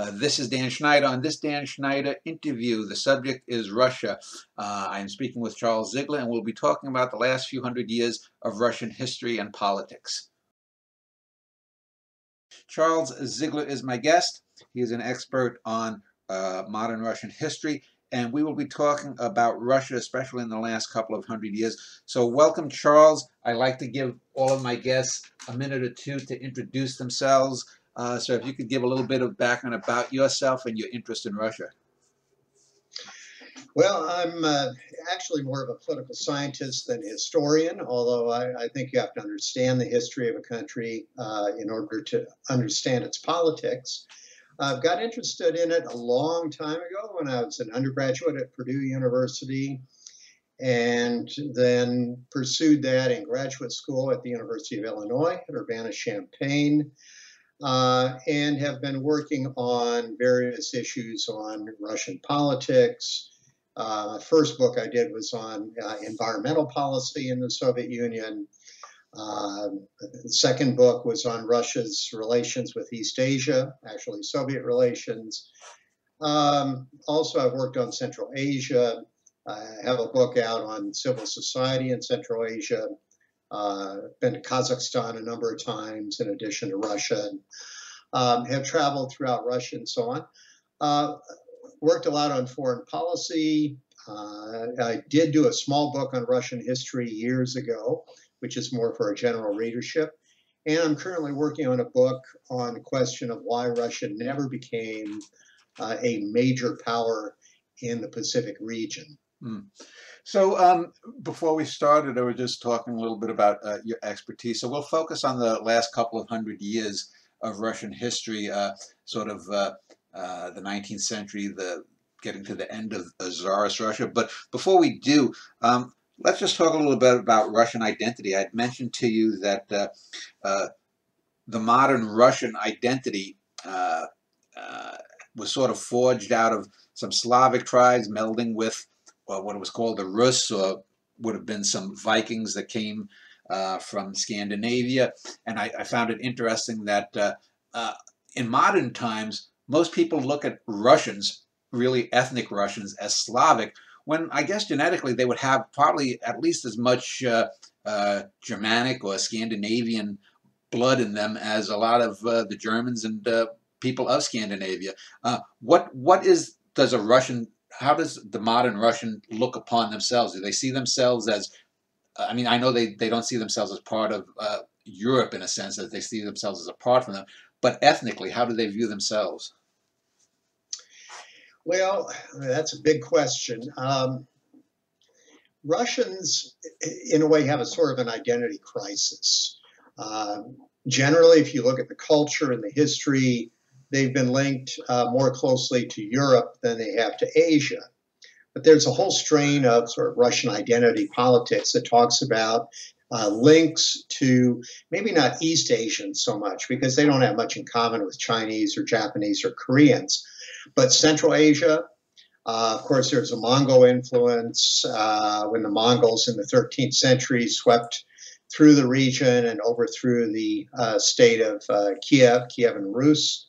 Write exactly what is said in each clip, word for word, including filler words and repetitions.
Uh, this is Dan Schneider. On this Dan Schneider interview, the subject is Russia. Uh, I'm speaking with Charles Ziegler, and we'll be talking about the last few hundred years of Russian history and politics. Charles Ziegler is my guest. He is an expert on uh, modern Russian history, and we will be talking about Russia, especially in the last couple of hundred years. So welcome, Charles. I like to give all of my guests a minute or two to introduce themselves. Uh, so if you could give a little bit of background about yourself and your interest in Russia. Well, I'm uh, actually more of a political scientist than historian, although I, I think you have to understand the history of a country uh, in order to understand its politics. I uh, got interested in it a long time ago when I was an undergraduate at Purdue University, and then pursued that in graduate school at the University of Illinois at Urbana-Champaign, uh, and have been working on various issues on Russian politics. Uh, first book I did was on uh, environmental policy in the Soviet Union. Uh, the second book was on Russia's relations with East Asia, actually Soviet relations. Um, also, I've worked on Central Asia. I have a book out on civil society in Central Asia. Uh, been to Kazakhstan a number of times in addition to Russia. Um, have traveled throughout Russia and so on. Uh, worked a lot on foreign policy. Uh, I did do a small book on Russian history years ago, which is more for a general readership. And I'm currently working on a book on the question of why Russia never became uh, a major power in the Pacific region. Mm. So um, before we started, I was just talking a little bit about uh, your expertise. So we'll focus on the last couple of hundred years of Russian history, uh, sort of uh, uh, the nineteenth century, the getting to the end of uh, Tsarist Russia. But before we do, um, let's just talk a little bit about Russian identity. I'd mentioned to you that uh, uh, the modern Russian identity uh, uh, was sort of forged out of some Slavic tribes melding with well, what was called the Rus, or would have been some Vikings that came uh, from Scandinavia. And I, I found it interesting that uh, uh, in modern times, most people look at Russians, really ethnic Russians, as Slavic, when I guess genetically they would have probably at least as much uh, uh, Germanic or Scandinavian blood in them as a lot of uh, the Germans and uh, people of Scandinavia. Uh, what what is does a Russian? How does the modern Russian look upon themselves? Do they see themselves as? I mean, I know they they don't see themselves as part of uh, Europe in a sense, that they see themselves as apart from them. But ethnically, how do they view themselves? Well, that's a big question. Um, Russians, in a way, have a sort of an identity crisis. Uh, generally, if you look at the culture and the history, they've been linked uh, more closely to Europe than they have to Asia. But there's a whole strain of sort of Russian identity politics that talks about uh, links to maybe not East Asians so much, because they don't have much in common with Chinese or Japanese or Koreans. But Central Asia, uh, of course, there's a Mongol influence uh, when the Mongols in the thirteenth century swept through the region and overthrew the uh, state of uh, Kiev, Kievan Rus.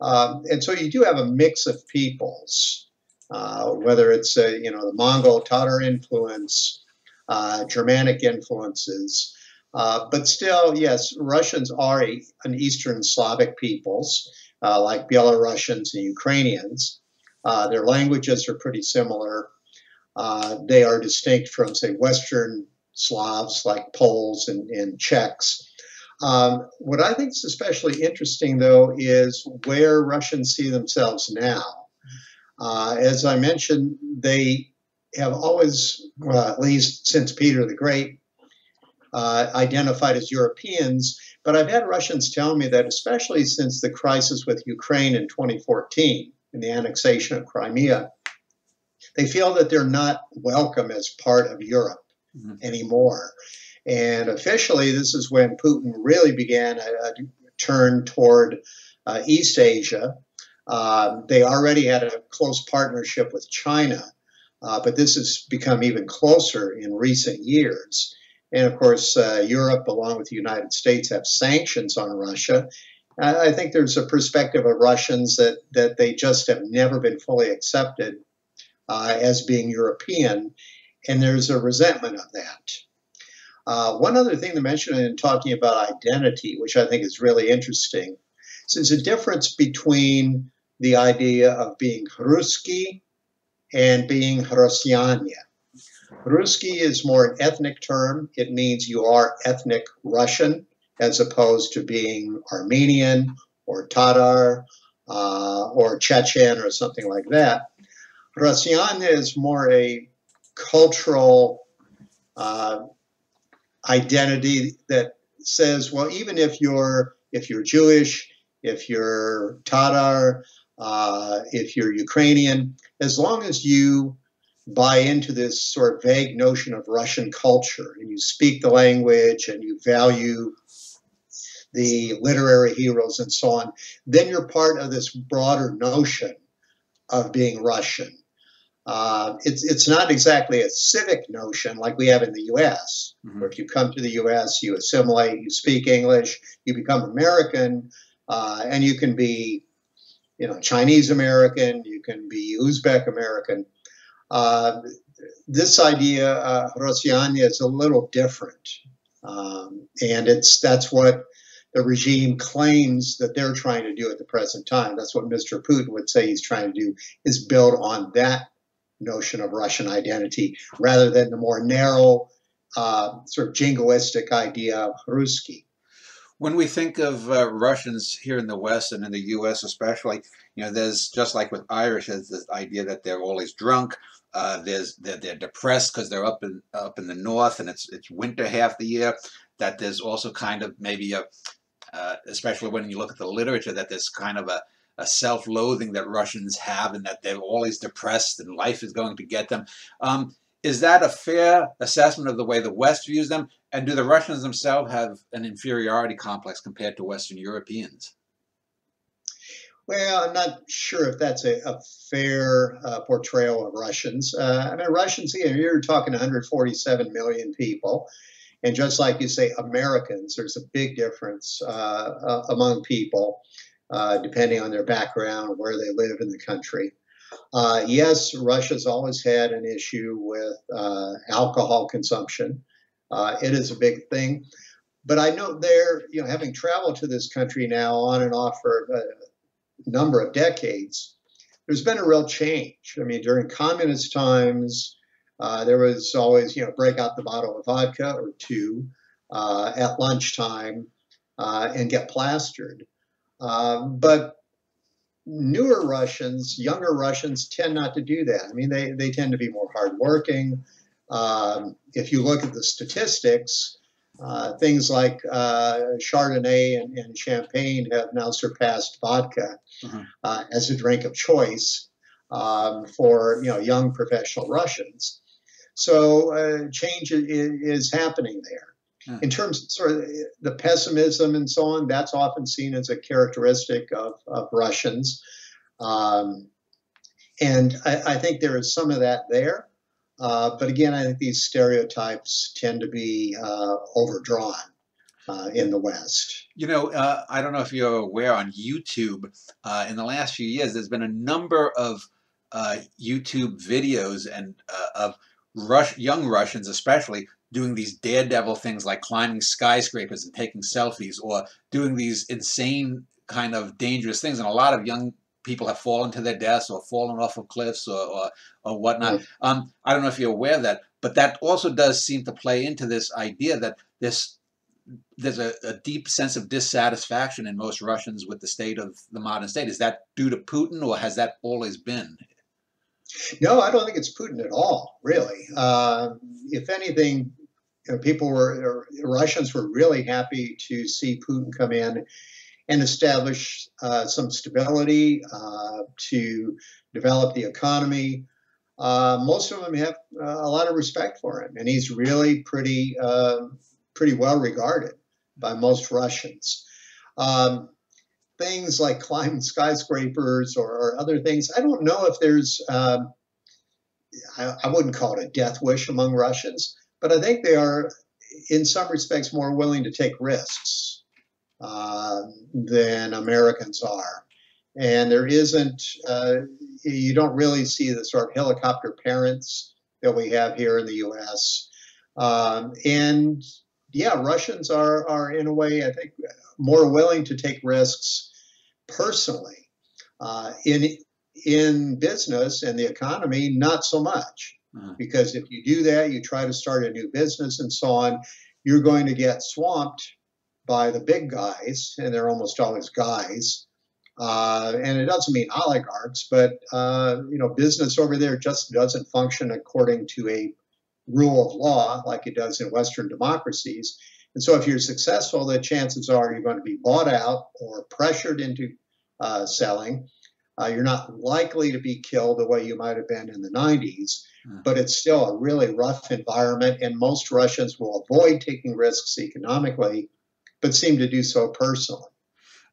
Um, and so you do have a mix of peoples, uh, whether it's, uh, you know, the Mongol Tatar influence, uh, Germanic influences. Uh, but still, yes, Russians are a, an Eastern Slavic peoples. Uh, like Belarusians and Ukrainians. Uh, their languages are pretty similar. Uh, they are distinct from, say, Western Slavs like Poles and, and Czechs. Um, what I think is especially interesting, though, is where Russians see themselves now. Uh, as I mentioned, they have always, well, at least since Peter the Great, Uh, identified as Europeans, but I've had Russians tell me that especially since the crisis with Ukraine in twenty fourteen and the annexation of Crimea, they feel that they're not welcome as part of Europe mm-hmm. anymore. And officially, this is when Putin really began a, a turn toward uh, East Asia. Uh, they already had a close partnership with China, uh, but this has become even closer in recent years. And of course, uh, Europe, along with the United States, have sanctions on Russia. I think there's a perspective of Russians that, that they just have never been fully accepted uh, as being European, and there's a resentment of that. Uh, one other thing to mention in talking about identity, which I think is really interesting, so there's a difference between the idea of being Russky and being Rossiyane. Russky is more an ethnic term. It means you are ethnic Russian, as opposed to being Armenian or Tatar uh, or Chechen or something like that. Rossiyane is more a cultural uh, identity that says, well, even if you're if you're Jewish, if you're Tatar, uh, if you're Ukrainian, as long as you buy into this sort of vague notion of Russian culture and you speak the language and you value the literary heroes and so on, then you're part of this broader notion of being Russian. Uh, it's, it's not exactly a civic notion like we have in the U S, mm-hmm. where if you come to the U S, you assimilate, you speak English, you become American, uh, and you can be, you know, Chinese American, you can be Uzbek American. Uh, this idea, uh, Rossiyane, is a little different. Um, and it's, that's what the regime claims that they're trying to do at the present time. That's what Mister Putin would say he's trying to do, is build on that notion of Russian identity rather than the more narrow uh, sort of jingoistic idea of Russky. When we think of uh, Russians here in the West and in the U S especially, you know, there's, just like with Irish, there's this idea that they're always drunk. Uh, there's they're, they're depressed because they're up in up in the north and it's it's winter half the year. That there's also kind of maybe a Uh, especially when you look at the literature, that there's kind of a, a self-loathing that Russians have and that they're always depressed and life is going to get them. Um, is that a fair assessment of the way the West views them? And do the Russians themselves have an inferiority complex compared to Western Europeans? Well, I'm not sure if that's a, a fair uh, portrayal of Russians. Uh, I mean, Russians, you know, you're talking one hundred forty-seven million people. And just like you say, Americans, there's a big difference uh, uh, among people, uh, depending on their background, where they live in the country. Uh, yes, Russia's always had an issue with uh, alcohol consumption. Uh, it is a big thing. But I know there, you know, having traveled to this country now on and off for a number of decades, there's been a real change. I mean, during communist times, Uh, there was always, you know, break out the bottle of vodka or two uh, at lunchtime uh, and get plastered. Uh, but newer Russians, younger Russians tend not to do that. I mean, they, they tend to be more hardworking. Um, if you look at the statistics, uh, things like uh, Chardonnay and, and champagne have now surpassed vodka mm-hmm. uh, as a drink of choice um, for, you know, young professional Russians. So uh, change is, is happening there. Mm. In terms of sort of the pessimism and so on, that's often seen as a characteristic of, of Russians. Um, and I, I think there is some of that there. Uh, but again, I think these stereotypes tend to be uh, overdrawn uh, in the West. You know, uh, I don't know if you're aware, on YouTube, uh, in the last few years, there's been a number of uh, YouTube videos and uh, of Rush, young Russians especially doing these daredevil things like climbing skyscrapers and taking selfies or doing these insane kind of dangerous things. And a lot of young people have fallen to their deaths or fallen off of cliffs or, or, or whatnot. Mm. Um, I don't know if you're aware of that, but that also does seem to play into this idea that this there's a, a deep sense of dissatisfaction in most Russians with the state of the modern state. Is that due to Putin or has that always been? No, I don't think it's Putin at all, really. Uh, if anything, you know, people were, Russians were really happy to see Putin come in and establish uh, some stability, uh, to develop the economy. Uh, most of them have uh, a lot of respect for him, and he's really pretty, uh, pretty well regarded by most Russians. Um, Things like climbing skyscrapers or, or other things, I don't know if there's, um, I, I wouldn't call it a death wish among Russians, but I think they are, in some respects, more willing to take risks uh, than Americans are. And there isn't, uh, you don't really see the sort of helicopter parents that we have here in the U S. Um, and yeah, Russians are, are in a way, I think, more willing to take risks personally. Uh, in, in business and the economy, not so much. Mm. Because if you do that, you try to start a new business and so on, you're going to get swamped by the big guys, and they're almost always guys. Uh, and it doesn't mean oligarchs, but, uh, you know, business over there just doesn't function according to a rule of law like it does in Western democracies. And so if you're successful, the chances are you're going to be bought out or pressured into uh, selling. Uh, you're not likely to be killed the way you might have been in the nineties, mm. but it's still a really rough environment. And most Russians will avoid taking risks economically, but seem to do so personally.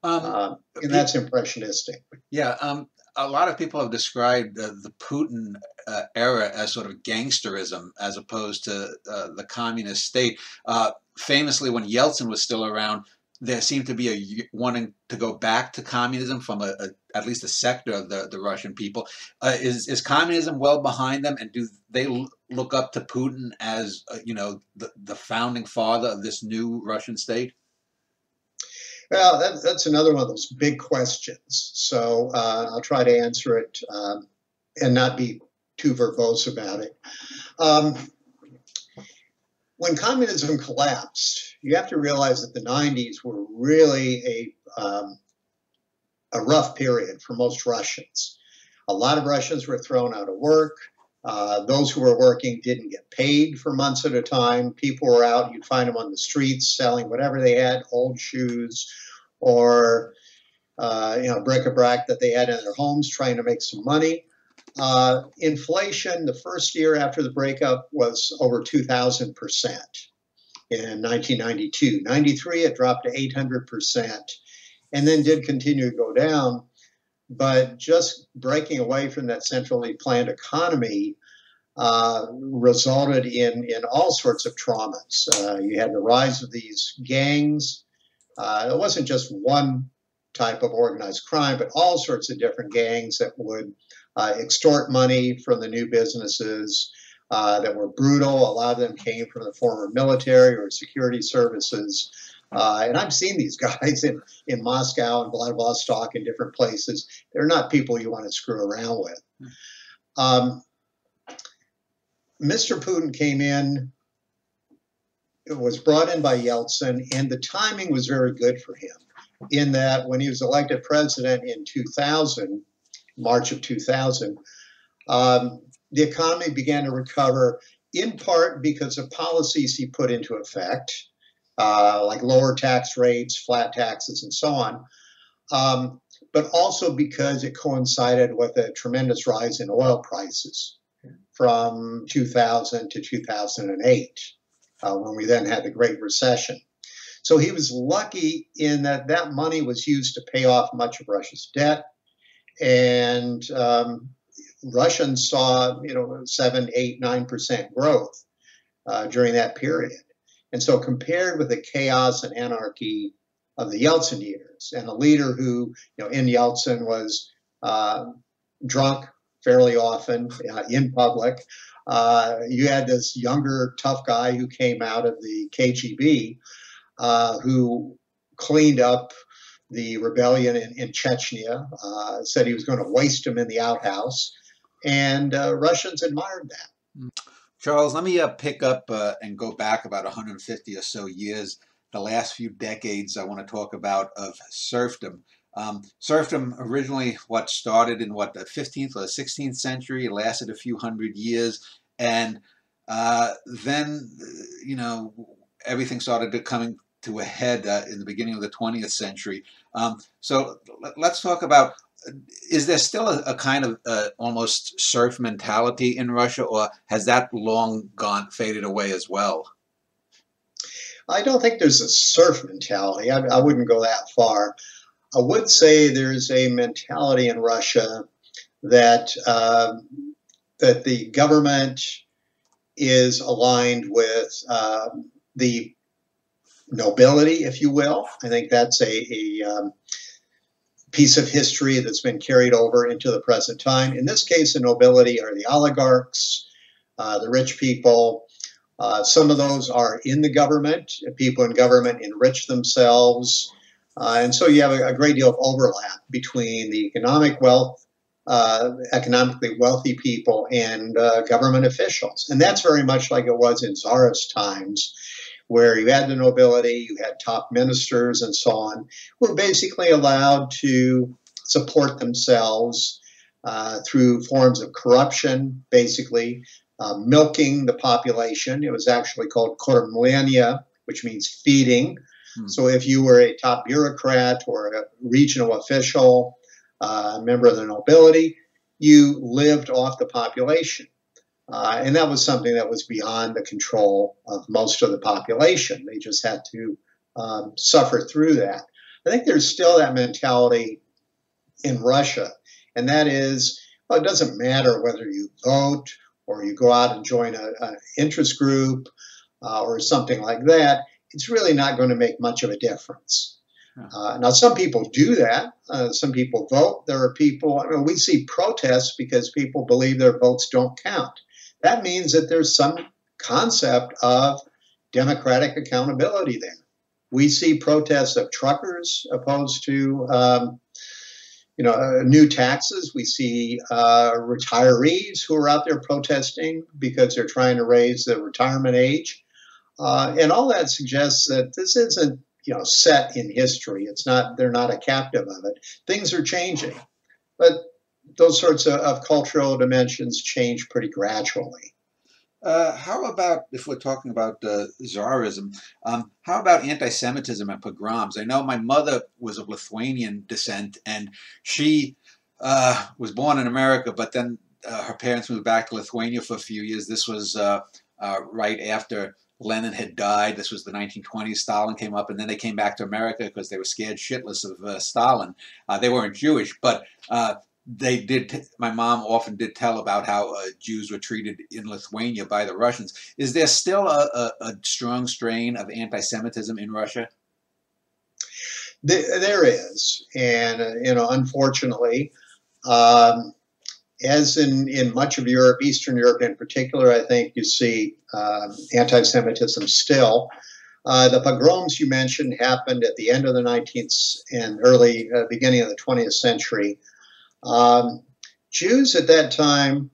Um, um, and that's impressionistic. Yeah. Um, a lot of people have described uh, the Putin uh, era as sort of gangsterism as opposed to uh, the communist state. Uh, famously, when Yeltsin was still around, there seemed to be a wanting to go back to communism from a, a, at least a sector of the, the Russian people. Uh, is, is communism well behind them? And do they look up to Putin as, uh, you know, the, the founding father of this new Russian state? Well, that, that's another one of those big questions. So uh, I'll try to answer it um, and not be too verbose about it. Um, When communism collapsed, you have to realize that the nineties were really a, um, a rough period for most Russians. A lot of Russians were thrown out of work. Uh, those who were working didn't get paid for months at a time. People were out, you'd find them on the streets selling whatever they had, old shoes or uh, you know, bric-a-brac that they had in their homes, trying to make some money. Uh, inflation the first year after the breakup was over two thousand percent in nineteen ninety-two. ninety-three, it dropped to eight hundred percent and then did continue to go down. But just breaking away from that centrally planned economy uh, resulted in, in all sorts of traumas. Uh, you had the rise of these gangs. Uh, it wasn't just one type of organized crime, but all sorts of different gangs that would Uh, extort money from the new businesses uh, that were brutal. A lot of them came from the former military or security services. Uh, and I've seen these guys in, in Moscow and Vladivostok and different places. They're not people you want to screw around with. Um, Mister Putin came in, was brought in by Yeltsin, and the timing was very good for him in that when he was elected president in two thousand, March of two thousand, um, the economy began to recover in part because of policies he put into effect, uh, like lower tax rates, flat taxes, and so on, um, but also because it coincided with a tremendous rise in oil prices from two thousand to two thousand eight, uh, when we then had the Great Recession. So he was lucky in that that money was used to pay off much of Russia's debt. And um, Russians saw, you know, seven, eight, nine percent growth uh, during that period. And so compared with the chaos and anarchy of the Yeltsin years and a leader who, you know, in Yeltsin was uh, drunk fairly often uh, in public, uh, you had this younger, tough guy who came out of the K G B uh, who cleaned up the rebellion in, in Chechnya, uh, said he was going to waste him in the outhouse. And uh, Russians admired that. Charles, let me uh, pick up uh, and go back about one hundred fifty or so years, the last few decades I want to talk about of serfdom. Um, serfdom originally what started in what, the fifteenth or the sixteenth century, it lasted a few hundred years. And uh, then, you know, everything started to coming to a head uh, in the beginning of the twentieth century. Um, so let's talk about, is there still a, a kind of uh, almost serf mentality in Russia, or has that long gone, faded away as well? I don't think there's a serf mentality. I, I wouldn't go that far. I would say there's a mentality in Russia that, uh, that the government is aligned with uh, the nobility, if you will. I think that's a, a um, piece of history that's been carried over into the present time. In this case, the nobility are the oligarchs, uh, the rich people. Uh, some of those are in the government. People in government enrich themselves. Uh, and so you have a, a great deal of overlap between the economic wealth, uh, economically wealthy people and uh, government officials. And that's very much like it was in Tsarist times, where you had the nobility, you had top ministers and so on, were basically allowed to support themselves uh, through forms of corruption, basically uh, milking the population. It was actually called kormlenia, which means feeding. Hmm. So if you were a top bureaucrat or a regional official, a uh, member of the nobility, you lived off the population. Uh, and that was something that was beyond the control of most of the population. They just had to um, suffer through that. I think there's still that mentality in Russia, and that is, well, it doesn't matter whether you vote or you go out and join an interest group uh, or something like that. It's really not going to make much of a difference. Uh, now, some people do that. Uh, some people vote. There are people, I mean, we see protests because people believe their votes don't count. That means that there's some concept of democratic accountability there. We see protests of truckers opposed to, um, you know, uh, new taxes. We see uh, retirees who are out there protesting because they're trying to raise the retirement age. Uh, and all that suggests that this isn't, you know, set in history. It's not, they're not a captive of it. Things are changing. But those sorts of, of cultural dimensions change pretty gradually. Uh, how about, if we're talking about uh, Tsarism, um, how about anti-Semitism and pogroms? I know my mother was of Lithuanian descent, and she uh, was born in America, but then uh, her parents moved back to Lithuania for a few years. This was uh, uh, right after Lenin had died. This was the nineteen twenties. Stalin came up, and then they came back to America because they were scared shitless of uh, Stalin. Uh, they weren't Jewish, but uh, they did. My mom often did tell about how uh, Jews were treated in Lithuania by the Russians. Is there still a, a, a strong strain of anti-Semitism in Russia? There, there is, and uh, you know, unfortunately, um, as in, in much of Europe, Eastern Europe in particular, I think you see um, anti-Semitism still. Uh, the pogroms you mentioned happened at the end of the nineteenth and early uh, beginning of the twentieth century. Um, Jews at that time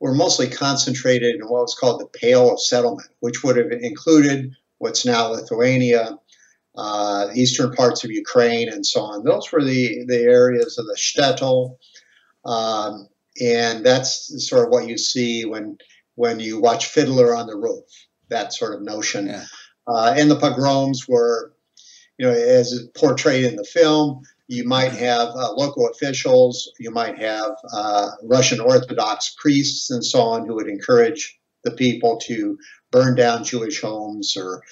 were mostly concentrated in what was called the Pale of Settlement, which would have included what's now Lithuania, uh, eastern parts of Ukraine, and so on. Those were the, the areas of the shtetl. Um, And that's sort of what you see when when you watch Fiddler on the Roof, that sort of notion. Yeah. Uh, and the pogroms were, you know, as portrayed in the film, you might have uh, local officials, you might have uh, Russian Orthodox priests and so on who would encourage the people to burn down Jewish homes or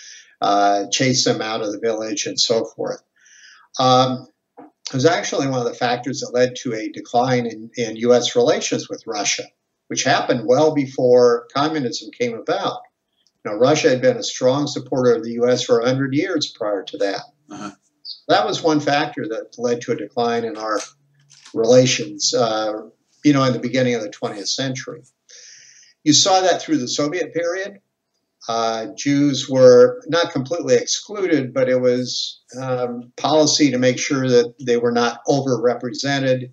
uh, chase them out of the village and so forth. Um, It was actually one of the factors that led to a decline in, in U S relations with Russia, which happened well before communism came about. You know, Russia had been a strong supporter of the U S for one hundred years prior to that. Uh-huh. That was one factor that led to a decline in our relations, uh, you know, in the beginning of the twentieth century. You saw that through the Soviet period. Uh, Jews were not completely excluded, but it was um, policy to make sure that they were not overrepresented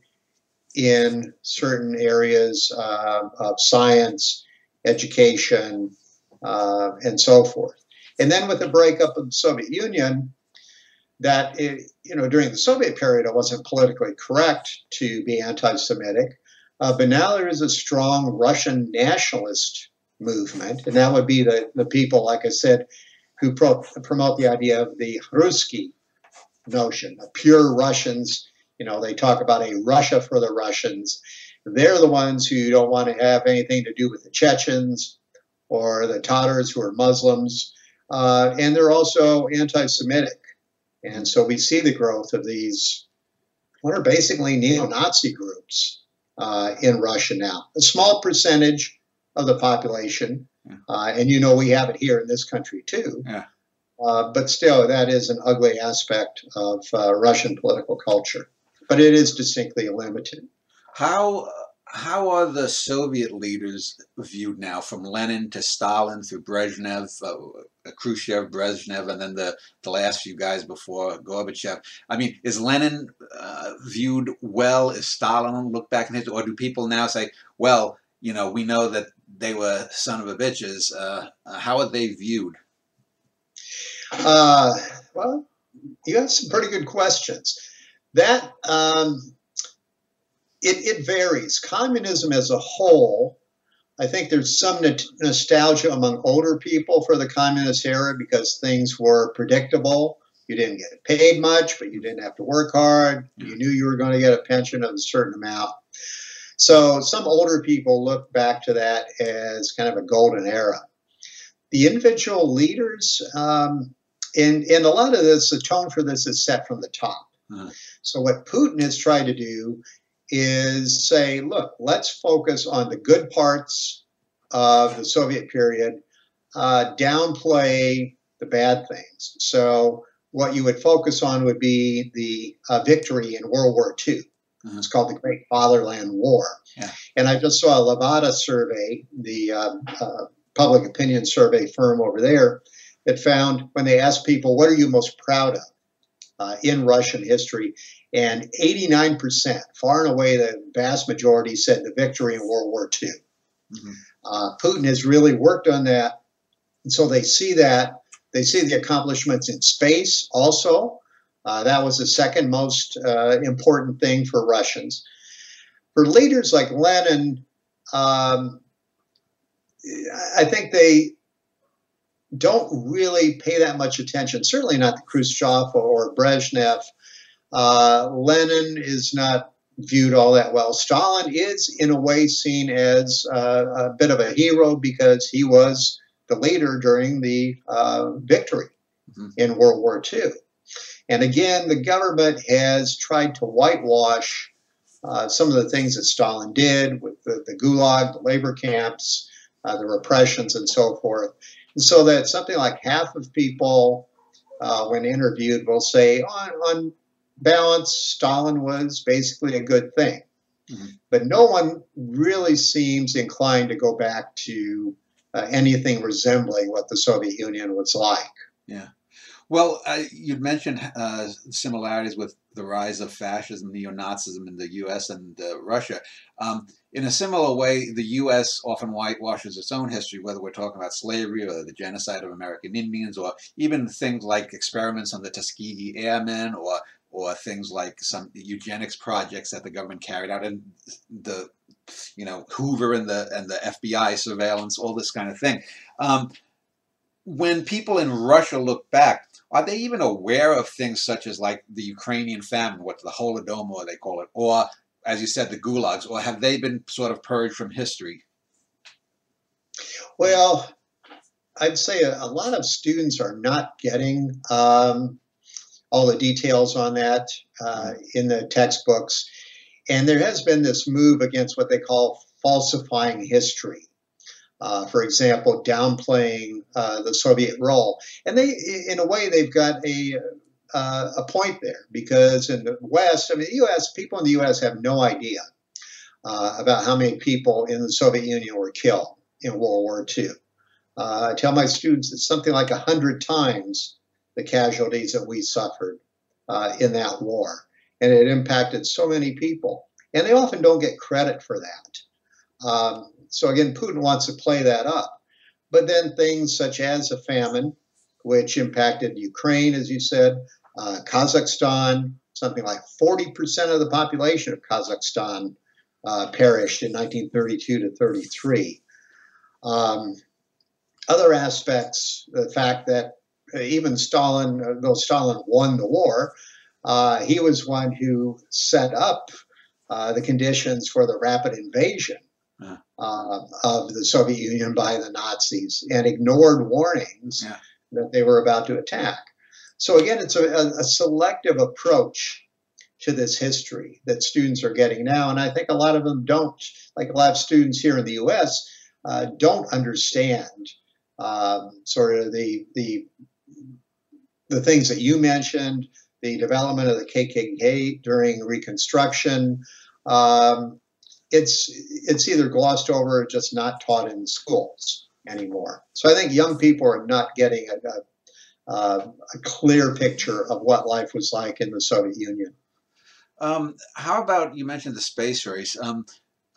in certain areas uh, of science, education, uh, and so forth. And then with the breakup of the Soviet Union, that, it, you know, during the Soviet period, it wasn't politically correct to be anti-Semitic, uh, but now there is a strong Russian nationalist movement, and that would be the, the people, like I said, who pro promote the idea of the Russky notion, the pure Russians. You know, they talk about a Russia for the Russians. They're the ones who don't want to have anything to do with the Chechens or the Tatars, who are Muslims, uh, and they're also anti-Semitic. And so we see the growth of these, what are basically neo-Nazi groups uh, in Russia now. A small percentage of the population, uh, and you know, we have it here in this country too. Yeah. Uh, but still, that is an ugly aspect of uh, Russian political culture. But it is distinctly limited. How how are the Soviet leaders viewed now, from Lenin to Stalin through Brezhnev, uh, Khrushchev, Brezhnev, and then the, the last few guys before Gorbachev? I mean, is Lenin uh, viewed well? Is Stalin looked back in his, or do people now say, well, you know, we know that they were son of a bitches. Uh, how are they viewed? Uh, well, you have some pretty good questions. That, um, it, it varies. Communism as a whole, I think there's some no- nostalgia among older people for the communist era because things were predictable. You didn't get paid much, but you didn't have to work hard. You knew you were going to get a pension of a certain amount. So some older people look back to that as kind of a golden era. The individual leaders, um, and, and a lot of this, the tone for this is set from the top. Uh-huh. So what Putin has tried to do is say, look, let's focus on the good parts of the Soviet period, uh, downplay the bad things. So what you would focus on would be the uh, victory in World War Two. Uh-huh. It's called the Great Fatherland War. Yeah. And I just saw a Levada survey, the uh, uh, public opinion survey firm over there, that found when they asked people, what are you most proud of uh, in Russian history? And eighty-nine percent, far and away the vast majority, said the victory in World War Two. Mm-hmm. Uh, Putin has really worked on that. And so they see that. They see the accomplishments in space also. Uh, that was the second most uh, important thing for Russians. For leaders like Lenin, um, I think they don't really pay that much attention, certainly not the Khrushchev or Brezhnev. Uh, Lenin is not viewed all that well. Stalin is, in a way, seen as uh, a bit of a hero because he was the leader during the uh, victory mm-hmm. in World War Two. And again, the government has tried to whitewash uh, some of the things that Stalin did with the, the gulag, the labor camps, Uh, the repressions and so forth. And so that something like half of people uh, when interviewed will say, on, on balance, Stalin was basically a good thing. Mm-hmm. But no one really seems inclined to go back to uh, anything resembling what the Soviet Union was like. Yeah. Well, uh, you mentioned uh, similarities with the rise of fascism, neo-Nazism in the U S and uh, Russia. Um, in a similar way, the U S often whitewashes its own history, whether we're talking about slavery or the genocide of American Indians, or even things like experiments on the Tuskegee Airmen, or or things like some eugenics projects that the government carried out, and the you know Hoover and the and the F B I surveillance, all this kind of thing. Um, when people in Russia look back, are they even aware of things such as like the Ukrainian famine, what the Holodomor they call it, or, as you said, the gulags, or have they been sort of purged from history? Well, I'd say a, a lot of students are not getting um, all the details on that uh, in the textbooks. And there has been this move against what they call falsifying history. Uh, for example, downplaying uh, the Soviet role. And they, in a way, they've got a, uh, a point there, because in the West, I mean, the U S, people in the U S have no idea uh, about how many people in the Soviet Union were killed in World War Two. Uh, I tell my students it's something like one hundred times the casualties that we suffered uh, in that war. And it impacted so many people. And they often don't get credit for that. Um, So again, Putin wants to play that up. But then things such as a famine, which impacted Ukraine, as you said, uh, Kazakhstan, something like forty percent of the population of Kazakhstan uh, perished in nineteen thirty-two to thirty-three. Um, other aspects, the fact that even Stalin, though Stalin won the war, uh, he was one who set up uh, the conditions for the rapid invasion Uh, of the Soviet Union by the Nazis, and ignored warnings yeah. that they were about to attack. So again, it's a, a selective approach to this history that students are getting now, and I think a lot of them don't, like a lot of students here in the U S, uh, don't understand um, sort of the, the the things that you mentioned, the development of the K K K during Reconstruction, um, it's it's either glossed over or just not taught in schools anymore. So I think young people are not getting a, a, a clear picture of what life was like in the Soviet Union. Um, how about, you mentioned the space race. Um,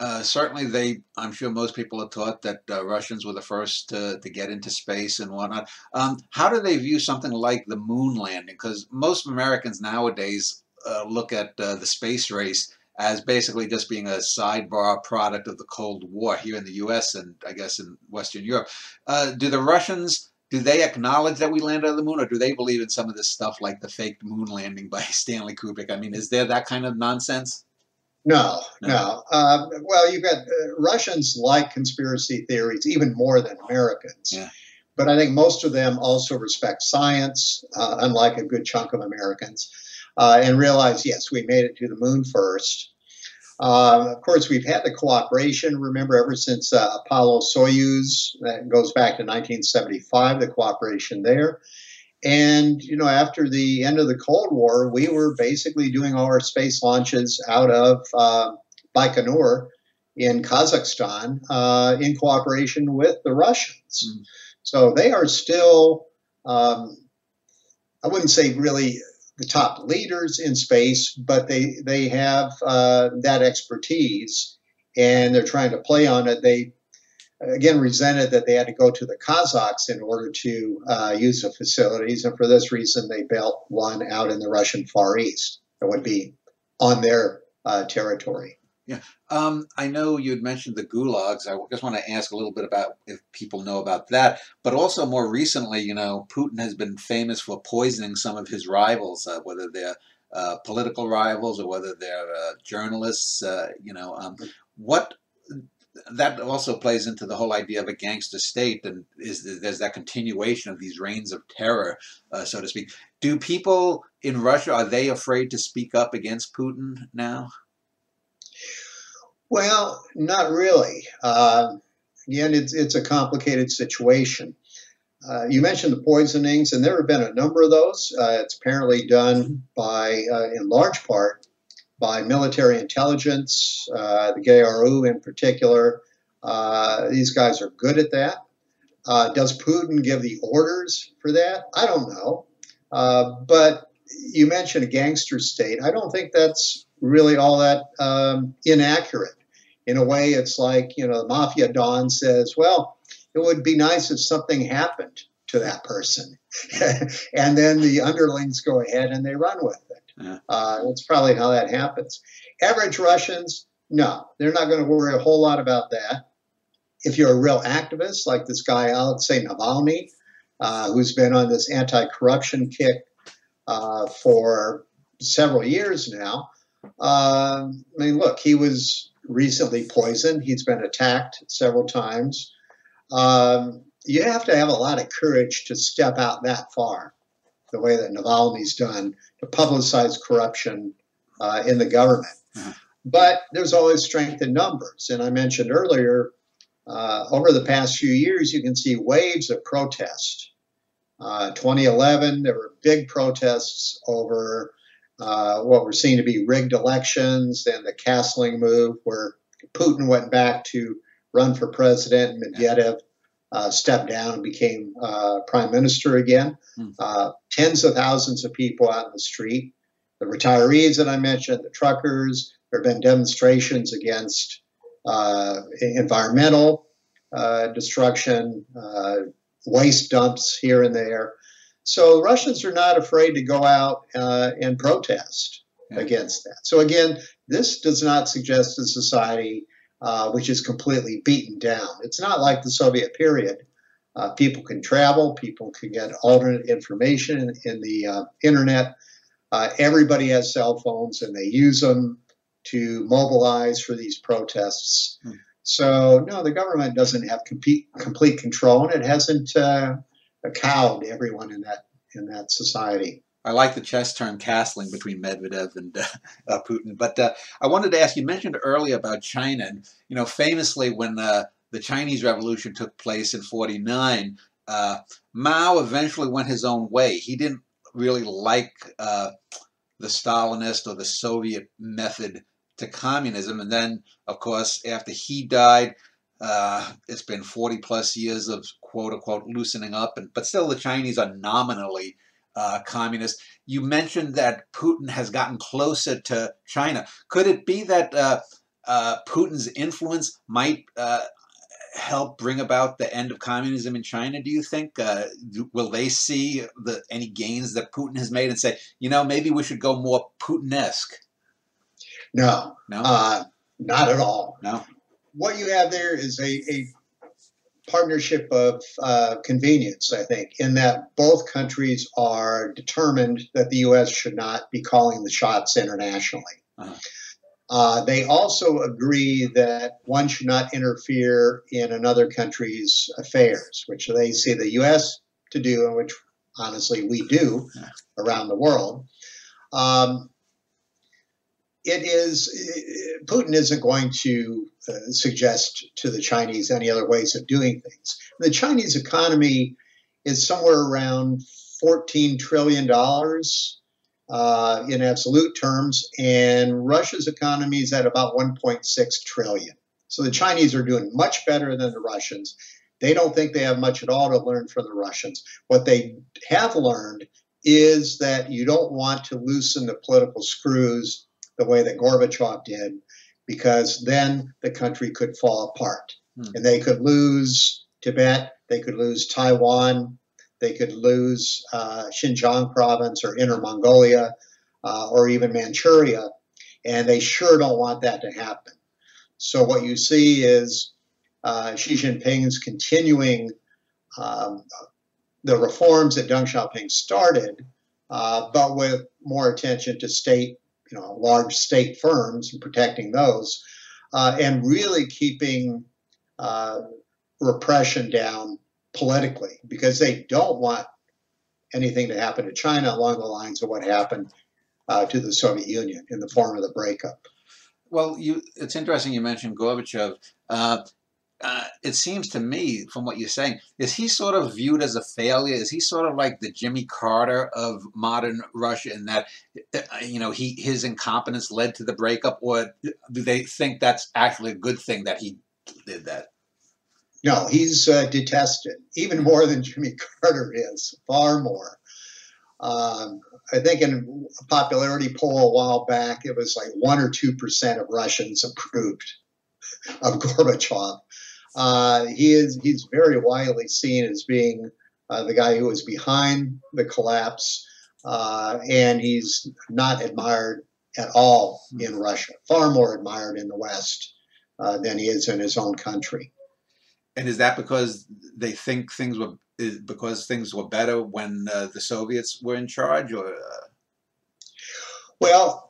Uh, certainly, they. I'm sure most people are taught that uh, Russians were the first to, to get into space and whatnot. Um, how do they view something like the moon landing? Because most Americans nowadays uh, look at uh, the space race as basically just being a sidebar product of the Cold War here in the U S and I guess in Western Europe. Uh, do the Russians, do they acknowledge that we landed on the moon, or do they believe in some of this stuff like the faked moon landing by Stanley Kubrick? I mean, is there that kind of nonsense? No, no. Uh, well, you've got uh, Russians like conspiracy theories even more than Americans. Yeah. But I think most of them also respect science, uh, unlike a good chunk of Americans, uh, and realize, yes, we made it to the moon first. Uh, of course, we've had the cooperation, remember, ever since uh, Apollo-Soyuz. That goes back to nineteen seventy-five, the cooperation there. And, you know, after the end of the Cold War, we were basically doing all our space launches out of uh, Baikonur in Kazakhstan uh, in cooperation with the Russians. Mm. So they are still, um, I wouldn't say really the top leaders in space, but they, they have uh, that expertise and they're trying to play on it. They again resented that they had to go to the Kazakhs in order to uh, use the facilities. And for this reason, they built one out in the Russian Far East that would be on their uh, territory. Yeah. Um, I know you had mentioned the gulags. I just want to ask a little bit about if people know about that. But also more recently, you know, Putin has been famous for poisoning some of his rivals, uh, whether they're uh, political rivals or whether they're uh, journalists, uh, you know. Um, what... That also plays into the whole idea of a gangster state, and is there's that continuation of these reigns of terror, uh, so to speak. Do people in Russia, are they afraid to speak up against Putin now? Well, not really. Uh, again, it's, it's a complicated situation. Uh, you mentioned the poisonings, and there have been a number of those. Uh, it's apparently done by, uh, in large part, by military intelligence, uh, the G R U in particular. Uh, these guys are good at that. Uh, does Putin give the orders for that? I don't know. Uh, but you mentioned a gangster state. I don't think that's really all that um, inaccurate. In a way, it's like, you know, the mafia don says, well, it would be nice if something happened to that person. And then the underlings go ahead and they run with it. Yeah. Uh, that's probably how that happens. Average Russians, no, they're not going to worry a whole lot about that. If you're a real activist, like this guy, Alexei Navalny, uh, who's been on this anti-corruption kick uh, for several years now. Uh, I mean, look, he was recently poisoned. He's been attacked several times. Um, you have to have a lot of courage to step out that far, the way that Navalny's done, to publicize corruption uh, in the government. Mm-hmm. But there's always strength in numbers. And I mentioned earlier, uh, over the past few years, you can see waves of protest. Uh, twenty eleven, there were big protests over uh, what were seen to be rigged elections and the castling move where Putin went back to run for president and Medvedev Uh, stepped down and became uh, prime minister again. Uh, tens of thousands of people out in the street. The retirees that I mentioned, the truckers, there have been demonstrations against uh, environmental uh, destruction, uh, waste dumps here and there. So Russians are not afraid to go out uh, and protest yeah. against that. So again, this does not suggest a society Uh, which is completely beaten down. It's not like the Soviet period. Uh, people can travel, people can get alternate information in, in the uh, internet. Uh, everybody has cell phones and they use them to mobilize for these protests. Hmm. So no, the government doesn't have complete, complete control, and it hasn't uh, cowed everyone in that, in that society. I like the chess term castling between Medvedev and uh, uh, Putin. But uh, I wanted to ask, you mentioned earlier about China. And, you know, famously, when uh, the Chinese Revolution took place in forty-nine, uh, Mao eventually went his own way. He didn't really like uh, the Stalinist or the Soviet method to communism. And then, of course, after he died, uh, it's been forty plus years of quote-unquote loosening up, and but still the Chinese are nominally uh, communist. You mentioned that Putin has gotten closer to China. Could it be that uh, uh, Putin's influence might uh, help bring about the end of communism in China, do you think? Uh, will they see the, any gains that Putin has made and say, you know, maybe we should go more Putin-esque? No, no? Uh, not at all. No. What you have there is a, a partnership of uh, convenience, I think, in that both countries are determined that the U S should not be calling the shots internationally. Uh-huh. Uh, they also agree that one should not interfere in another country's affairs, which they see the U S to do, and which, honestly, we do around the world. Um, it is it, Putin isn't going to uh, suggest to the Chinese any other ways of doing things. The Chinese economy is somewhere around fourteen trillion dollars. Uh, in absolute terms, and Russia's economy is at about one point six trillion. So the Chinese are doing much better than the Russians. They don't think they have much at all to learn from the Russians. What they have learned is that you don't want to loosen the political screws the way that Gorbachev did, because then the country could fall apart. Hmm. And they could lose Tibet, they could lose Taiwan, they could lose uh, Xinjiang province or Inner Mongolia uh, or even Manchuria, and they sure don't want that to happen. So what you see is uh, Xi Jinping's continuing um, the reforms that Deng Xiaoping started, uh, but with more attention to state, you know, large state firms and protecting those, uh, and really keeping uh, repression down politically, because they don't want anything to happen to China along the lines of what happened uh, to the Soviet Union in the form of the breakup. Well, you, it's interesting you mentioned Gorbachev. Uh, uh, it seems to me, from what you're saying, is he sort of viewed as a failure? Is he sort of like the Jimmy Carter of modern Russia in that, you know, he his incompetence led to the breakup, or do they think that's actually a good thing that he did that? No, he's uh, detested, even more than Jimmy Carter is, far more. Um, I think in a popularity poll a while back, it was like one or two percent of Russians approved of Gorbachev. Uh, he is, he's very widely seen as being uh, the guy who was behind the collapse, uh, and he's not admired at all in Russia, far more admired in the West uh, than he is in his own country. And is that because they think things were is because things were better when uh, the Soviets were in charge, or? Uh... Well,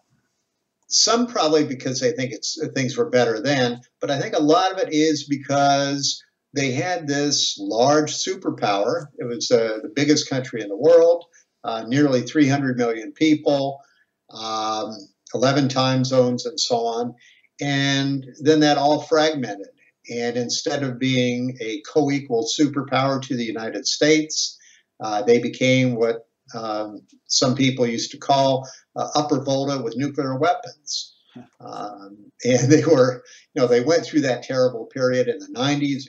some probably because they think it's things were better then, but I think a lot of it is because they had this large superpower. It was uh, the biggest country in the world, uh, nearly three hundred million people, um, eleven time zones, and so on. And then that all fragmented. And instead of being a co-equal superpower to the United States, uh, they became what um, some people used to call uh, Upper Volta with nuclear weapons. Um, and they were, you know, they went through that terrible period in the nineties,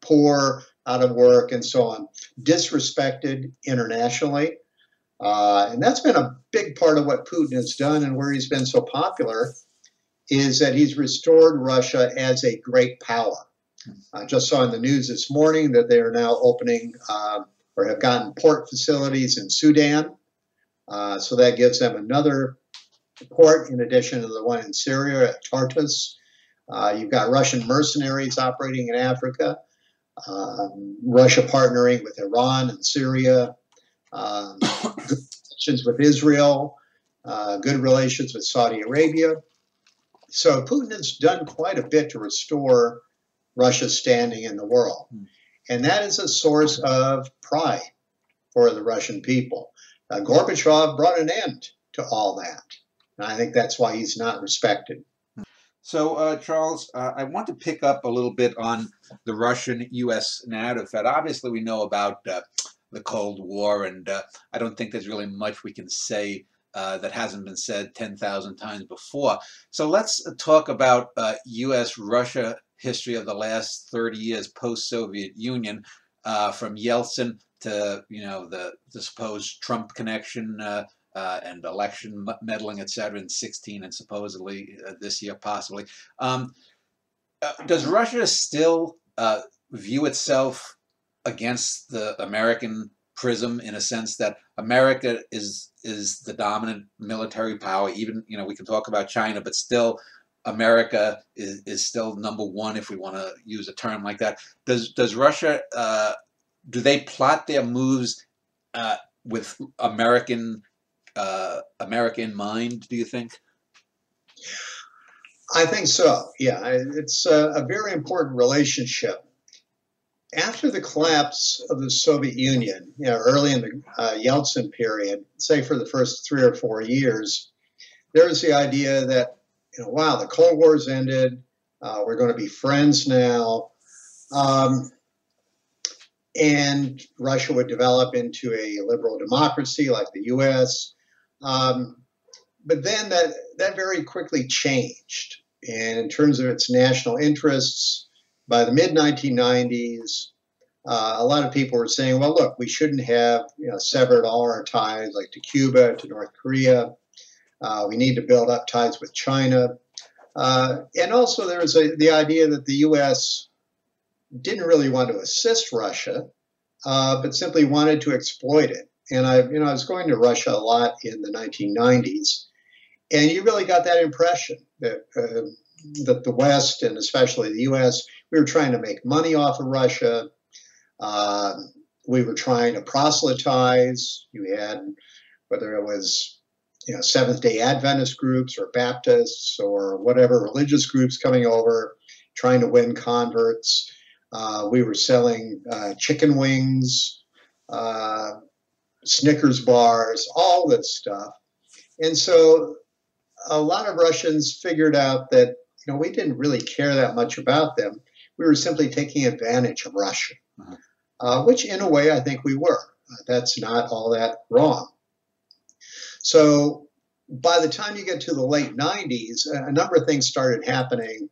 poor, out of work, and so on, disrespected internationally. Uh, and that's been a big part of what Putin has done and where he's been so popular, is that he's restored Russia as a great power. I just saw in the news this morning that they are now opening uh, or have gotten port facilities in Sudan. Uh, so that gives them another port in addition to the one in Syria at Tartus. Uh, you've got Russian mercenaries operating in Africa, um, Russia partnering with Iran and Syria, um, good relations with Israel, uh, good relations with Saudi Arabia. So Putin has done quite a bit to restore Russia's standing in the world. And that is a source of pride for the Russian people. Uh, Gorbachev brought an end to all that. And I think that's why he's not respected. So, uh, Charles, uh, I want to pick up a little bit on the Russian U S narrative that obviously we know about uh, the Cold War, and uh, I don't think there's really much we can say uh, that hasn't been said ten thousand times before. So let's talk about uh, U S Russia history of the last thirty years post-Soviet Union, uh, from Yeltsin to, you know, the, the supposed Trump connection uh, uh, and election meddling, et cetera, in sixteen and supposedly uh, this year possibly. Um, uh, does Russia still uh, view itself against the American prism, in a sense that America is is the dominant military power? Even, you know, we can talk about China, but still America is, is still number one, if we want to use a term like that. Does does Russia, uh, do they plot their moves uh, with American uh, America in mind, do you think? I think so, yeah. It's a, a very important relationship. After the collapse of the Soviet Union, you know, early in the uh, Yeltsin period, say for the first three or four years, there was the idea that, you know, wow, the Cold War's ended, uh, we're going to be friends now, um, and Russia would develop into a liberal democracy like the U S. Um, but then that, that very quickly changed, and in terms of its national interests, by the mid nineteen nineties, uh, a lot of people were saying, well, look, we shouldn't have, you know, severed all our ties, like to Cuba, to North Korea. Uh, we need to build up ties with China. Uh, and also there was a, the idea that the U S didn't really want to assist Russia, uh, but simply wanted to exploit it. And I, you know, I was going to Russia a lot in the nineteen nineties, and you really got that impression that uh, that the West, and especially the U S, we were trying to make money off of Russia. Uh, we were trying to proselytize. You had, whether it was, you know, Seventh-day Adventist groups or Baptists or whatever religious groups coming over, trying to win converts. Uh, we were selling uh, chicken wings, uh, Snickers bars, all this stuff. And so a lot of Russians figured out that, you know, we didn't really care that much about them. We were simply taking advantage of Russia, mm-hmm. uh, which in a way I think we were. Uh, that's not all that wrong. So by the time you get to the late nineties, a number of things started happening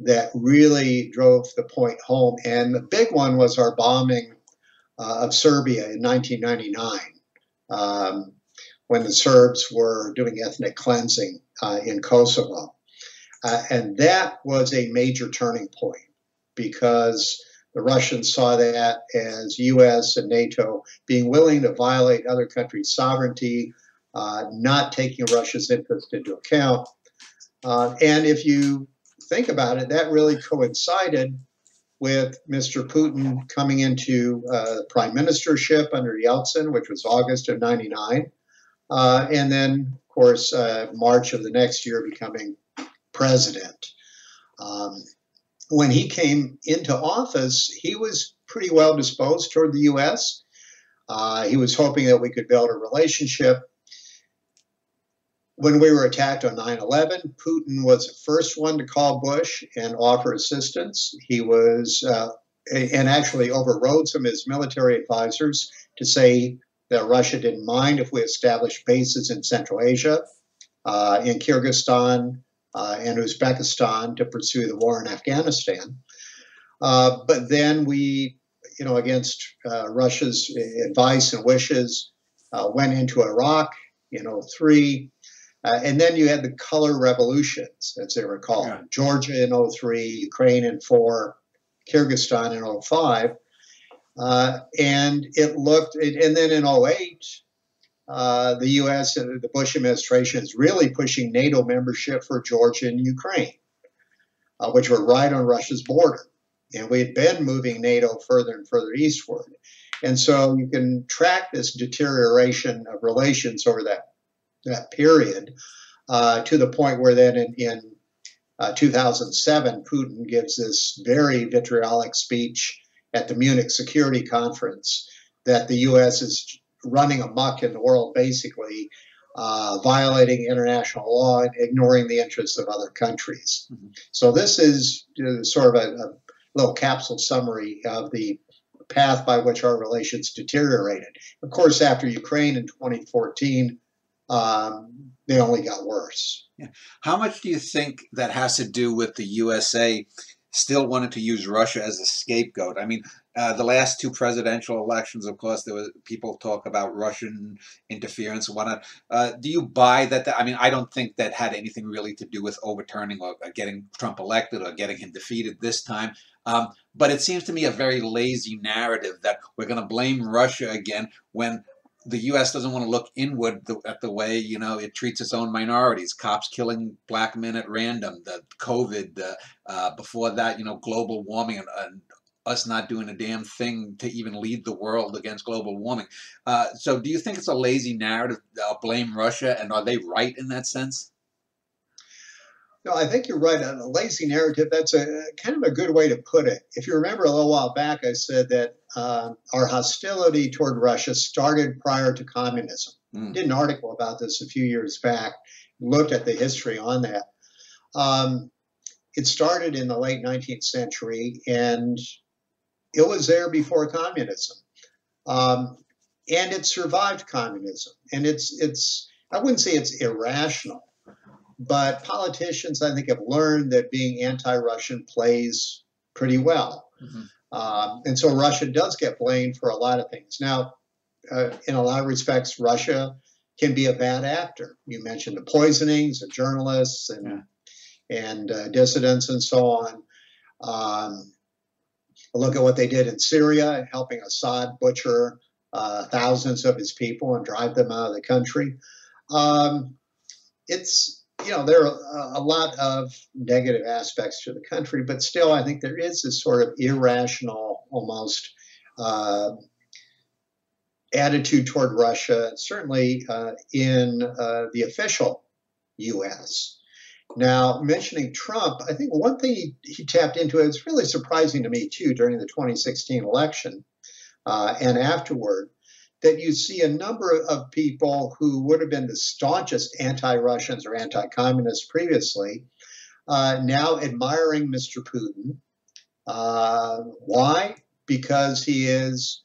that really drove the point home. And the big one was our bombing uh, of Serbia in nineteen ninety-nine, um, when the Serbs were doing ethnic cleansing uh, in Kosovo. Uh, and that was a major turning point, because the Russians saw that as U S and NATO being willing to violate other countries' sovereignty, uh, not taking Russia's interest into account. Uh, and if you think about it, that really coincided with Mister Putin coming into uh, prime ministership under Yeltsin, which was August of ninety-nine. Uh, and then, of course, uh, March of the next year becoming president. Um, when he came into office, he was pretty well disposed toward the U S. Uh, he was hoping that we could build a relationship. When we were attacked on nine eleven, Putin was the first one to call Bush and offer assistance. He was, uh, and actually overrode some of his military advisors to say that Russia didn't mind if we established bases in Central Asia, uh, in Kyrgyzstan, uh, and Uzbekistan to pursue the war in Afghanistan. Uh, but then we, you know, against uh, Russia's advice and wishes, uh, went into Iraq in oh three. Uh, and then you had the color revolutions, as they were called, yeah. Georgia in oh three, Ukraine in oh four, Kyrgyzstan in oh five. Uh, and it looked, it, and then in oh eight, uh, the U S and the Bush administration is really pushing NATO membership for Georgia and Ukraine, uh, which were right on Russia's border. And we had been moving NATO further and further eastward. And so you can track this deterioration of relations over that, that period uh, to the point where then in, in uh, two thousand seven, Putin gives this very vitriolic speech at the Munich Security Conference, that the U S is running amok in the world, basically uh, violating international law and ignoring the interests of other countries. Mm-hmm. So this is uh, sort of a, a little capsule summary of the path by which our relations deteriorated. Of course, after Ukraine in twenty fourteen, um, they only got worse. Yeah. How much do you think that has to do with the U S A still wanted to use Russia as a scapegoat? I mean, uh, the last two presidential elections, of course, there were people talk about Russian interference and whatnot. Uh, do you buy that? The, I mean, I don't think that had anything really to do with overturning or, or getting Trump elected or getting him defeated this time. Um, but it seems to me a very lazy narrative that we're going to blame Russia again when the U S doesn't want to look inward the, at the way, you know, it treats its own minorities, cops killing black men at random, the COVID, uh, uh, before that, you know, global warming and, and us not doing a damn thing to even lead the world against global warming. Uh, so do you think it's a lazy narrative, uh, blame Russia, and are they right in that sense? No, I think you're right on a lazy narrative. That's a kind of a good way to put it. If you remember a little while back, I said that uh, our hostility toward Russia started prior to communism. Mm. I did an article about this a few years back, looked at the history on that. Um, it started in the late nineteenth century, and it was there before communism. Um, and it survived communism. And it's, it's I wouldn't say it's irrational. But politicians, I think, have learned that being anti-Russian plays pretty well. Mm-hmm. um, and so Russia does get blamed for a lot of things. Now, uh, in a lot of respects, Russia can be a bad actor. You mentioned the poisonings of journalists and, yeah. and uh, dissidents and so on. Um, look at what they did in Syria, helping Assad butcher uh, thousands of his people and drive them out of the country. Um, it's... You know, there are a lot of negative aspects to the country, but still, I think there is this sort of irrational, almost, uh, attitude toward Russia, certainly uh, in uh, the official U S Now, mentioning Trump, I think one thing he, he tapped into, it was really surprising to me, too, during the twenty sixteen election uh, and afterward, that you see a number of people who would have been the staunchest anti-Russians or anti-communists previously, uh, now admiring Mister Putin. Uh, why? Because he is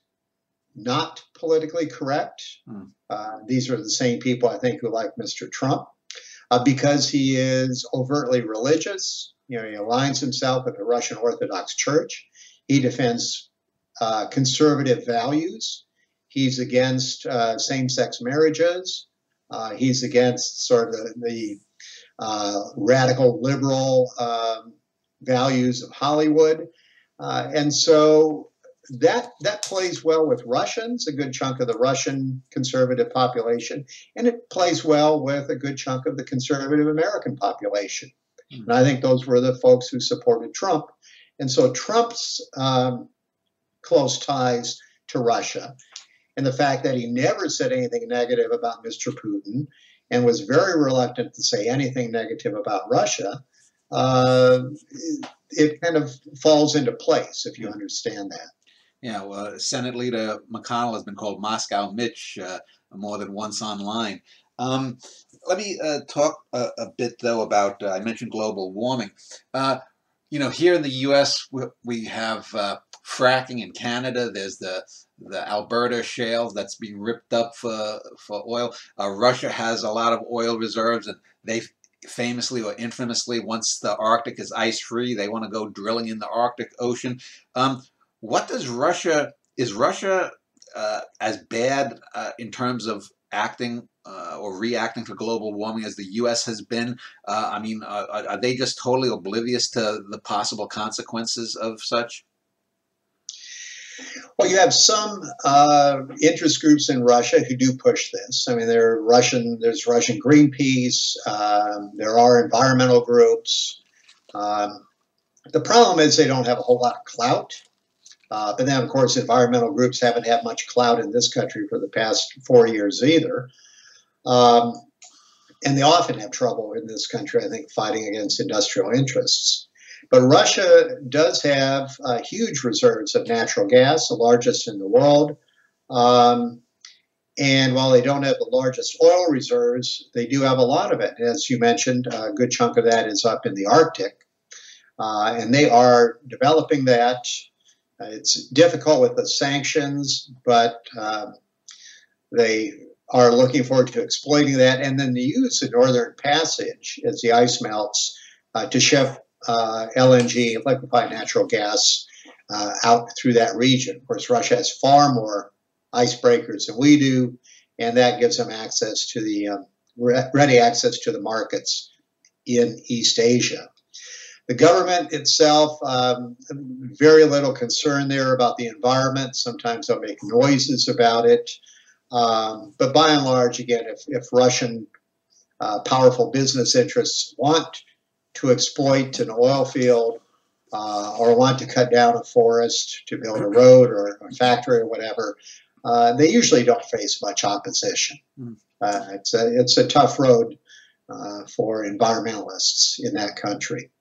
not politically correct. Hmm. Uh, these are the same people, I think, who like Mister Trump. Uh, because he is overtly religious. You know, he aligns himself with the Russian Orthodox Church. He defends uh, conservative values. He's against uh, same-sex marriages. Uh, he's against sort of the, the uh, radical liberal um, values of Hollywood. Uh, and so that, that plays well with Russians, a good chunk of the Russian conservative population, and it plays well with a good chunk of the conservative American population. Mm-hmm. And I think those were the folks who supported Trump. And so Trump's um, close ties to Russia, and the fact that he never said anything negative about Mister Putin and was very reluctant to say anything negative about Russia, uh, it kind of falls into place, if you understand that. Yeah, well, Senate Leader McConnell has been called Moscow Mitch uh, more than once online. Um, let me uh, talk a, a bit, though, about, uh, I mentioned global warming. Uh, you know, here in the U S, we, we have uh, fracking in Canada. There's the the Alberta shale that's being ripped up for, for oil. Uh, Russia has a lot of oil reserves, and they famously or infamously, once the Arctic is ice-free, they want to go drilling in the Arctic Ocean. Um, what does Russia, is Russia uh, as bad uh, in terms of acting uh, or reacting to global warming as the U S has been? Uh, I mean, uh, are they just totally oblivious to the possible consequences of such? Well, you have some uh, interest groups in Russia who do push this. I mean, there are Russian, there's Russian Greenpeace. Um, there are environmental groups. Um, the problem is they don't have a whole lot of clout. Uh, but then, of course, environmental groups haven't had much clout in this country for the past four years either. Um, and they often have trouble in this country, I think, fighting against industrial interests. But Russia does have uh, huge reserves of natural gas, the largest in the world. Um, and while they don't have the largest oil reserves, they do have a lot of it. And as you mentioned, a good chunk of that is up in the Arctic. Uh, and they are developing that, It's difficult with the sanctions, but uh, they are looking forward to exploiting that. And then the use of Northern Passage as the ice melts uh, to ship uh, L N G, liquefied natural gas, uh, out through that region. Of course, Russia has far more icebreakers than we do, and that gives them access to the um, re ready access to the markets in East Asia. The government itself, um, very little concern there about the environment. Sometimes they'll make noises about it. Um, but by and large, again, if, if Russian uh, powerful business interests want to exploit an oil field uh, or want to cut down a forest to build a road or a factory or whatever, uh, they usually don't face much opposition. Uh, it's, a, it's a tough road uh, for environmentalists in that country.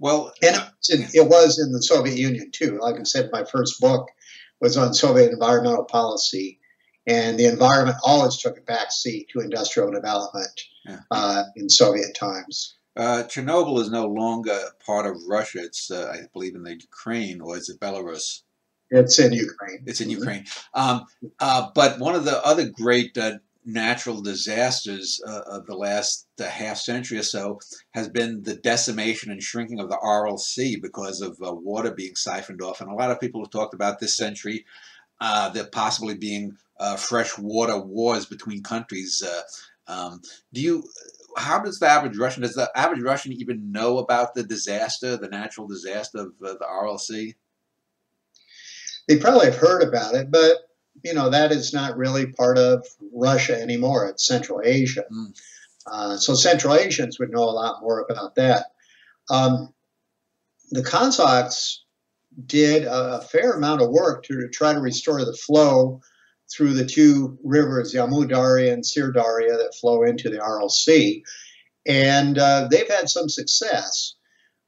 Well, and it was in the Soviet Union, too. Like I said, my first book was on Soviet environmental policy, and the environment always took a backseat to industrial development yeah. uh, in Soviet times. Uh, Chernobyl is no longer part of Russia. It's, uh, I believe, in the Ukraine, or is it Belarus? It's in Ukraine. It's in Ukraine. Um, uh, but one of the other great uh, natural disasters uh, of the last uh, half century or so has been the decimation and shrinking of the Aral Sea because of uh, water being siphoned off. And a lot of people have talked about this century, uh, there possibly being uh, freshwater wars between countries. Uh, um, do you, how does the average Russian, does the average Russian even know about the disaster, the natural disaster of uh, the Aral Sea? They probably have heard about it, but you know, that is not really part of Russia anymore. It's Central Asia. Mm. Uh, so Central Asians would know a lot more about that. Um, the Cossacks did a fair amount of work to try to restore the flow through the two rivers, Yamu-Darya and Sir-Darya, that flow into the Aral Sea. And uh, they've had some success.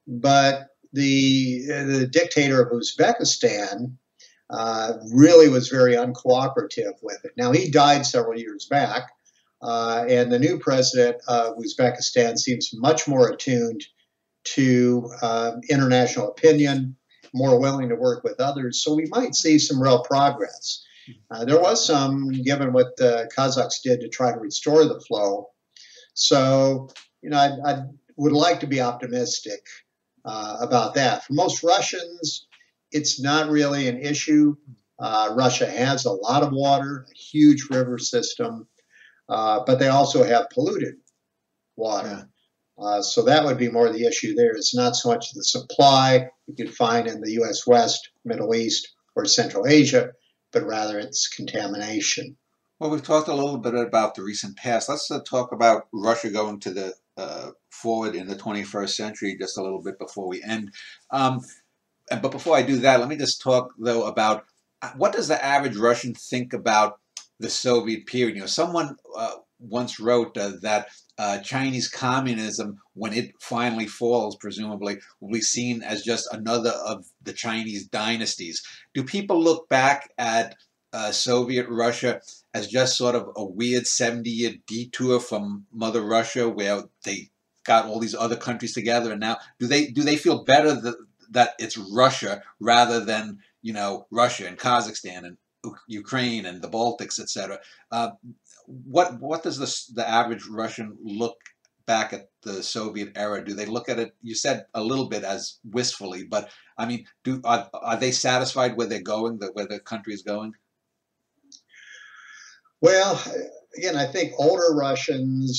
But the, the dictator of Uzbekistan Uh, really was very uncooperative with it. Now, he died several years back, uh, and the new president of Uzbekistan seems much more attuned to uh, international opinion, more willing to work with others, so we might see some real progress. Uh, there was some, given what the Kazakhs did to try to restore the flow. So, you know, I, I would like to be optimistic uh, about that. For most Russians, it's not really an issue. Uh, Russia has a lot of water, a huge river system, uh, but they also have polluted water. Yeah. Uh, so that would be more the issue there. It's not so much the supply you can find in the U S West, Middle East, or Central Asia, but rather it's contamination. Well, we've talked a little bit about the recent past. Let's uh, talk about Russia going to the uh, forward in the twenty-first century just a little bit before we end. Um, But before I do that, let me just talk, though, about what does the average Russian think about the Soviet period? You know, someone uh, once wrote uh, that uh, Chinese communism, when it finally falls, presumably, will be seen as just another of the Chinese dynasties. Do people look back at uh, Soviet Russia as just sort of a weird seventy-year detour from Mother Russia, where they got all these other countries together, and now do they do they feel better that that it's Russia rather than, you know, Russia and Kazakhstan and Ukraine and the Baltics, et cetera. Uh, what what does this, the average Russian look back at the Soviet era? Do they look at it? You said a little bit as wistfully, but I mean, do are, are they satisfied where they're going, that where the country is going? Well, again, I think older Russians,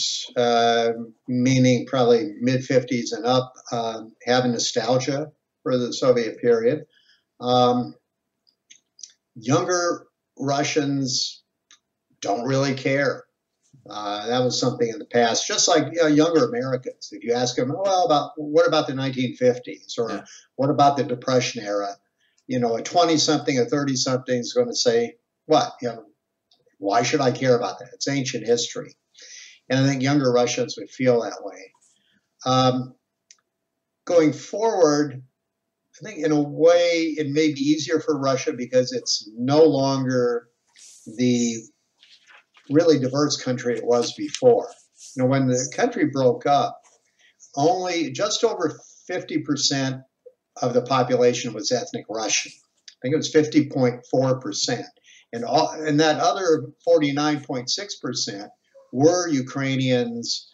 uh, meaning probably mid fifties and up, uh, have a nostalgia for the Soviet period. Um, younger Russians don't really care. Uh, that was something in the past, just like you know, younger Americans. If you ask them, well, about what about the nineteen fifties or yeah. what about the Depression era? You know, a twenty-something, a thirty-something is going to say, what? You know, why should I care about that? It's ancient history. And I think younger Russians would feel that way. Um, going forward, I think in a way it may be easier for Russia because it's no longer the really diverse country it was before. You know, when the country broke up, only just over fifty percent of the population was ethnic Russian. think it was fifty point four percent. And all, and that other forty-nine point six percent were Ukrainians,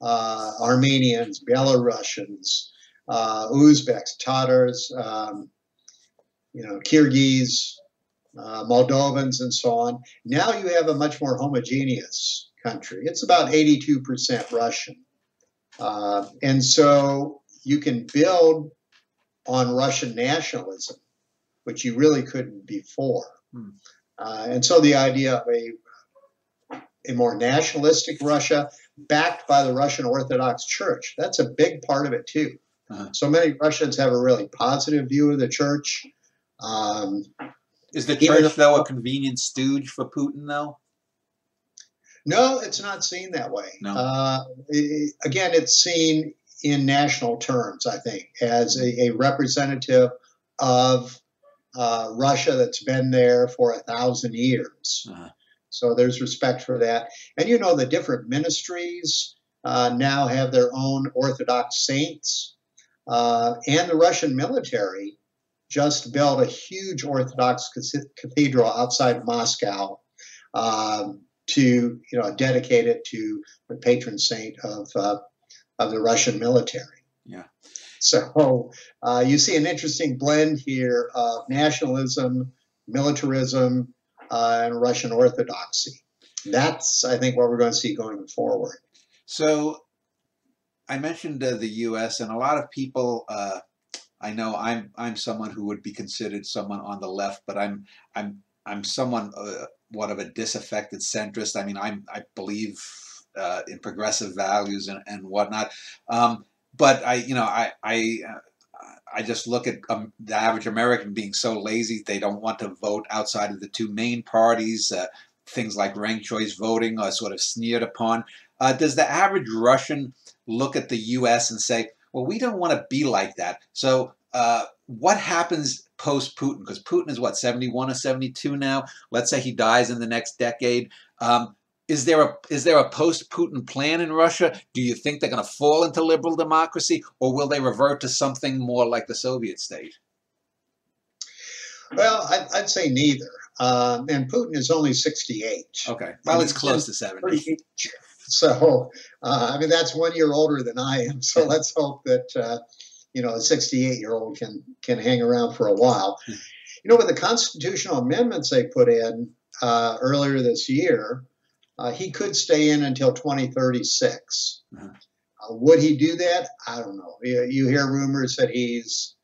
uh, Armenians, Belarusians, uh, Uzbeks, Tatars, um, you know, Kyrgyz, uh, Moldovans, and so on. Now you have a much more homogeneous country. It's about eighty-two percent Russian. Uh, and so you can build on Russian nationalism, which you really couldn't before. Hmm. Uh, and so the idea of a, a more nationalistic Russia backed by the Russian Orthodox Church, that's a big part of it too. Uh-huh. So many Russians have a really positive view of the church. Um, Is the church, though, a convenient stooge for Putin, though? No, it's not seen that way. No. Uh, it, again, it's seen in national terms, I think, as a, a representative of Uh, Russia that's been there for a thousand years. Uh-huh. So there's respect for that. And you know, the different ministries uh, now have their own Orthodox saints. Uh, and the Russian military just built a huge Orthodox cathedral outside of Moscow um, to, you know, dedicate it to the patron saint of, uh, of the Russian military. Yeah. So uh, you see an interesting blend here of nationalism, militarism, uh, and Russian Orthodoxy. That's, I think, what we're going to see going forward. So I mentioned uh, the U S, and a lot of people, uh, I know I'm I'm someone who would be considered someone on the left, but I'm I'm I'm someone uh, what of a disaffected centrist. I mean, I'm I believe uh, in progressive values and and whatnot. Um, But I, you know, I, I, I just look at um, the average American being so lazy they don't want to vote outside of the two main parties. Uh, things like ranked choice voting are sort of sneered upon. Uh, does the average Russian look at the U S and say, "Well, we don't want to be like that"? So, uh, what happens post-Putin? Because Putin is what, seventy-one or seventy-two now. Let's say he dies in the next decade. Um, Is there a is there a post-Putin plan in Russia? Do you think they're going to fall into liberal democracy, or will they revert to something more like the Soviet state? Well, I'd, I'd say neither. Um, and Putin is only sixty-eight. Okay, well, it's close to seventy. So, uh, I mean, that's one year older than I am. So let's hope that uh, you know, a sixty-eight-year-old can can hang around for a while. You know, with the constitutional amendments they put in uh, earlier this year. Uh, he could stay in until twenty thirty-six. Uh-huh. Uh, would he do that? I don't know. You, you hear rumors that he's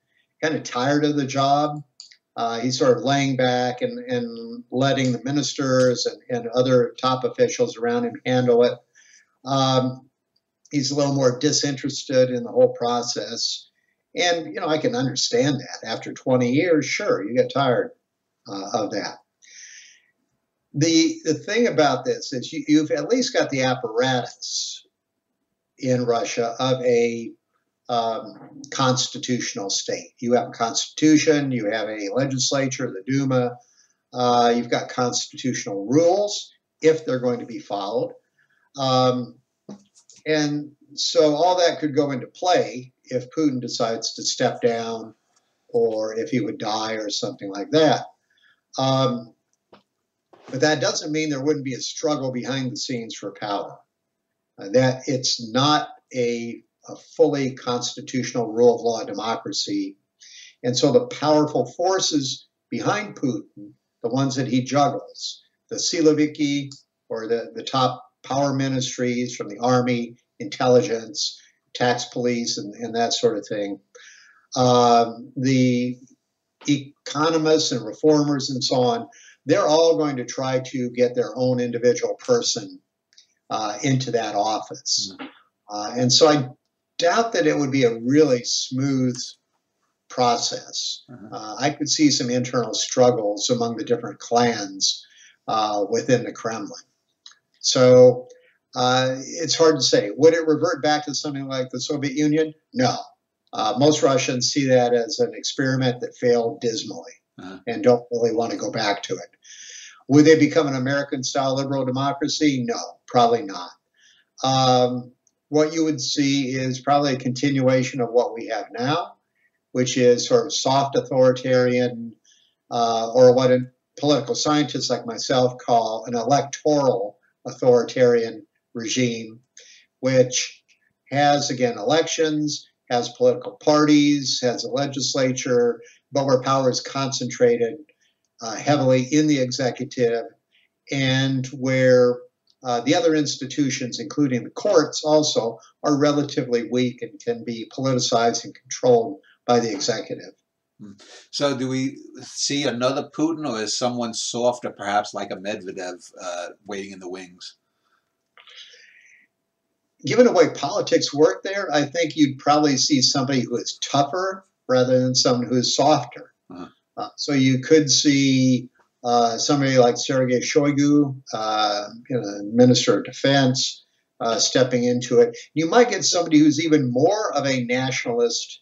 kind of tired of the job. Uh, he's sort of laying back and, and letting the ministers and, and other top officials around him handle it. Um, he's a little more disinterested in the whole process. And, you know, I can understand that. After twenty years, sure, you get tired uh, of that. The, the thing about this is you, you've at least got the apparatus in Russia of a um, constitutional state. You have a constitution, you have a legislature, the Duma, uh, you've got constitutional rules, if they're going to be followed. Um, and so all that could go into play if Putin decides to step down or if he would die or something like that. Um, But that doesn't mean there wouldn't be a struggle behind the scenes for power. Uh, that it's not a, a fully constitutional rule of law democracy. And so the powerful forces behind Putin, the ones that he juggles, the siloviki or the, the top power ministries from the army, intelligence, tax police, and, and that sort of thing, um, the economists and reformers and so on, they're all going to try to get their own individual person uh, into that office. Mm-hmm. uh, and so I doubt that it would be a really smooth process. Mm-hmm. Uh, I could see some internal struggles among the different clans uh, within the Kremlin. So uh, it's hard to say. Would it revert back to something like the Soviet Union? No. Uh, most Russians see that as an experiment that failed dismally. Uh-huh. And don't really want to go back to it. Would they become an American-style liberal democracy? No, probably not. Um, what you would see is probably a continuation of what we have now, which is sort of soft authoritarian, uh, or what a political scientists like myself call an electoral authoritarian regime, which has, again, elections, has political parties, has a legislature, but where power is concentrated uh, heavily in the executive, and where uh, the other institutions, including the courts also, are relatively weak and can be politicized and controlled by the executive. So do we see another Putin, or is someone softer, perhaps like a Medvedev, uh, waiting in the wings? Given the way politics work there, I think you'd probably see somebody who is tougher rather than someone who is softer. Uh-huh. uh, so you could see uh, somebody like Sergei Shoigu, uh, you know, Minister of Defense, uh, stepping into it. You might get somebody who's even more of a nationalist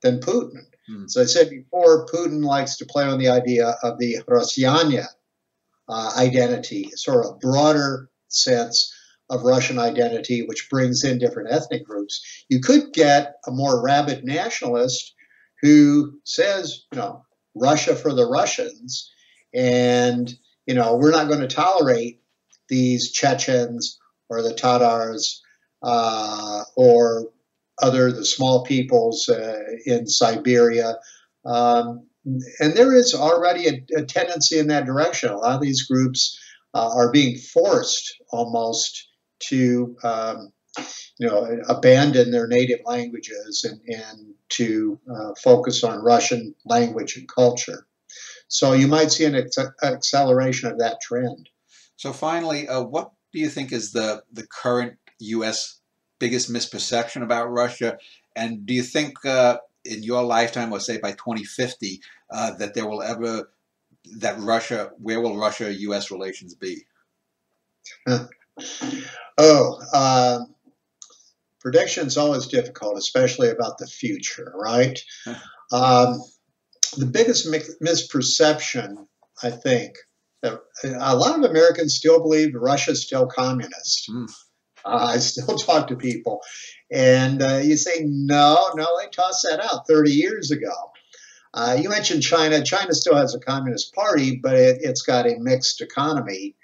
than Putin. So I said before, Putin likes to play on the idea of the Rossiyane uh, identity, sort of a broader sense of Russian identity, which brings in different ethnic groups. You could get a more rabid nationalist who says, you know, Russia for the Russians, and, you know, we're not going to tolerate these Chechens or the Tatars uh, or other, the small peoples uh, in Siberia. Um, and there is already a, a tendency in that direction. A lot of these groups uh, are being forced almost to, um, you know, abandon their native languages and, and to uh, focus on Russian language and culture. So you might see an ac acceleration of that trend. So finally, uh, what do you think is the, the current U S biggest misperception about Russia? And do you think uh, in your lifetime, or say by twenty fifty, uh, that there will ever, that Russia, where will Russia U S relations be? oh, uh, prediction's always difficult, especially about the future, right? um, the biggest misperception, I think, that a lot of Americans still believe Russia's still communist. Mm. Uh, I still talk to people, and uh, you say, no, no, they tossed that out thirty years ago. Uh, you mentioned China. China still has a communist party, but it, it's got a mixed economy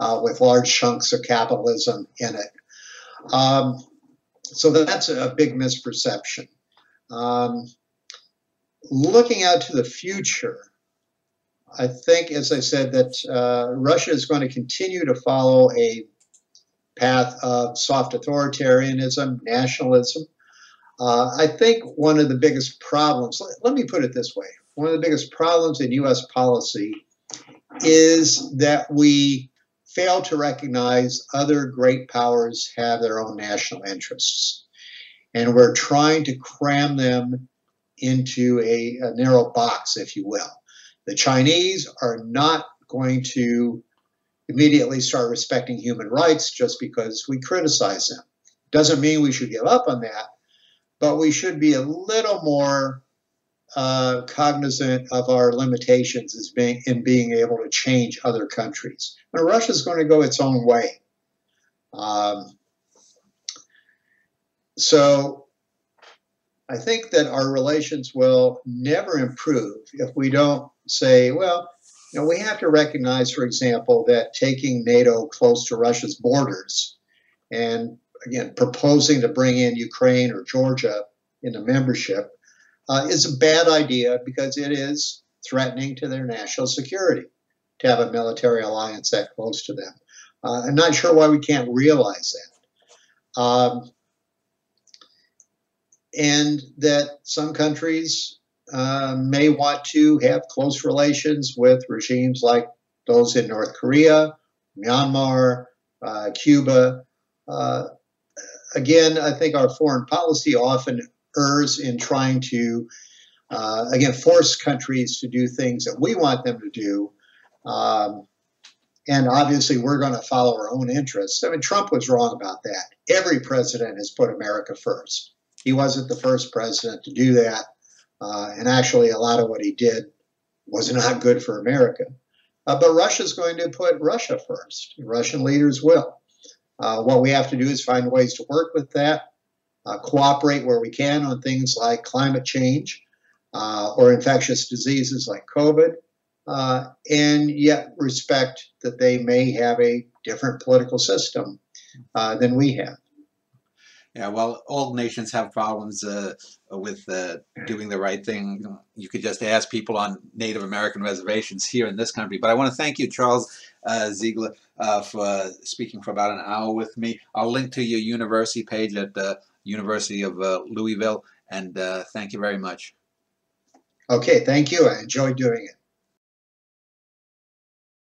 uh, with large chunks of capitalism in it. Um, so that's a big misperception. Um, looking out to the future, I think, as I said, that uh, Russia is going to continue to follow a path of soft authoritarianism, nationalism. Uh, I think one of the biggest problems, let, let me put it this way, one of the biggest problems in U S policy is that we fail to recognize other great powers have their own national interests. And we're trying to cram them into a, a narrow box, if you will. The Chinese are not going to immediately start respecting human rights just because we criticize them. Doesn't mean we should give up on that, but we should be a little more uh, cognizant of our limitations as being, in being able to change other countries. And Russia's going to go its own way. Um, so I think that our relations will never improve if we don't say, well, you know, we have to recognize, for example, that taking NATO close to Russia's borders and, again, proposing to bring in Ukraine or Georgia into membership uh, is a bad idea because it is threatening to their national security to have a military alliance that close to them. Uh, I'm not sure why we can't realize that. Um, and that some countries Uh, may want to have close relations with regimes like those in North Korea, Myanmar, uh, Cuba. Uh, again, I think our foreign policy often errs in trying to, uh, again, force countries to do things that we want them to do. Um, and obviously, we're going to follow our own interests. I mean, Trump was wrong about that. Every president has put America first. He wasn't the first president to do that. Uh, and actually, a lot of what he did was not good for America. Uh, but Russia's going to put Russia first. Russian leaders will. Uh, what we have to do is find ways to work with that, uh, cooperate where we can on things like climate change uh, or infectious diseases like COVID, uh, and yet respect that they may have a different political system uh, than we have. Yeah, well, all nations have problems uh, with uh, doing the right thing. You could just ask people on Native American reservations here in this country. But I want to thank you, Charles uh, Ziegler, uh, for speaking for about an hour with me. I'll link to your university page at the University of uh, Louisville. And uh, thank you very much. Okay, thank you. I enjoyed doing it.